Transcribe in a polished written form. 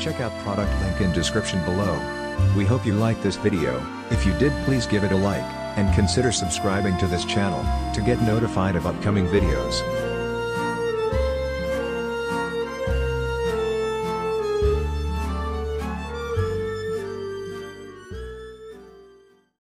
Check out product link in description below. We hope you liked this video. If you did, please give it a like, and consider subscribing to this channel, to get notified of upcoming videos.